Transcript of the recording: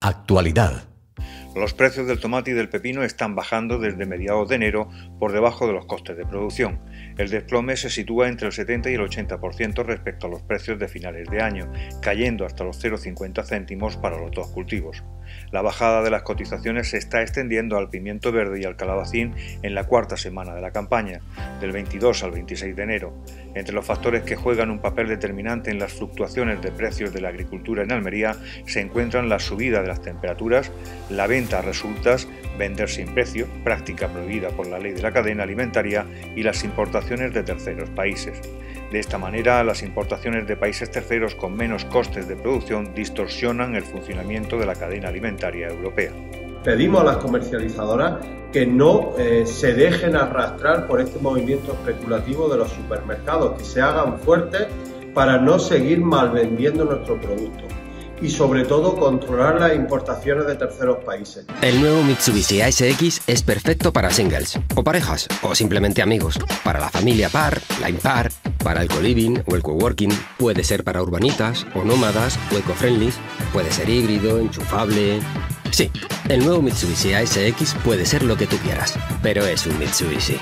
Actualidad. Los precios del tomate y del pepino están bajando desde mediados de enero por debajo de los costes de producción. El desplome se sitúa entre el 70 y el 80% respecto a los precios de finales de año, cayendo hasta los 0,50 céntimos para los dos cultivos. La bajada de las cotizaciones se está extendiendo al pimiento verde y al calabacín en la cuarta semana de la campaña, del 22 al 26 de enero. Entre los factores que juegan un papel determinante en las fluctuaciones de precios de la agricultura en Almería se encuentran la subida de las temperaturas, la venta a resultas, vender sin precio, práctica prohibida por la Ley de la Cadena Alimentaria, y las importaciones de terceros países. De esta manera, las importaciones de países terceros con menos costes de producción distorsionan el funcionamiento de la cadena alimentaria europea. Pedimos a las comercializadoras que no se dejen arrastrar por este movimiento especulativo de los supermercados, que se hagan fuertes para no seguir malvendiendo nuestros productos. Y sobre todo controlar las importaciones de terceros países. El nuevo Mitsubishi ASX es perfecto para singles, o parejas, o simplemente amigos. Para la familia par, la impar, para el co-living o el coworking. Puede ser para urbanitas o nómadas o eco-friendly. Puede ser híbrido, enchufable... Sí, el nuevo Mitsubishi ASX puede ser lo que tú quieras, pero es un Mitsubishi.